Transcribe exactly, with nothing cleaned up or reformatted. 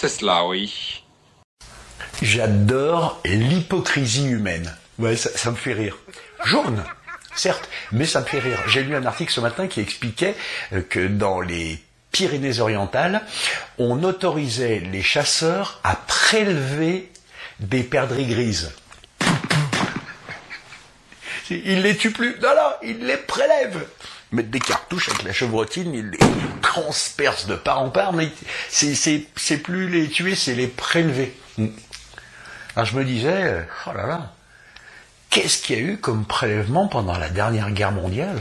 c'est cela, oui. J'adore l'hypocrisie humaine. Ouais, ça, ça me fait rire. Jaune, certes, mais ça me fait rire. J'ai lu un article ce matin qui expliquait que dans les Pyrénées-Orientales, on autorisait les chasseurs à prélever des perdrix grises. Ils les tuent plus. Non, non, ils les prélèvent. Ils mettent des cartouches avec la chevrotine, ils les transpercent de part en part, mais c'est, c'est, c'est plus les tuer, c'est les prélever. Alors je me disais, oh là là, qu'est-ce qu'il y a eu comme prélèvement pendant la dernière guerre mondiale ?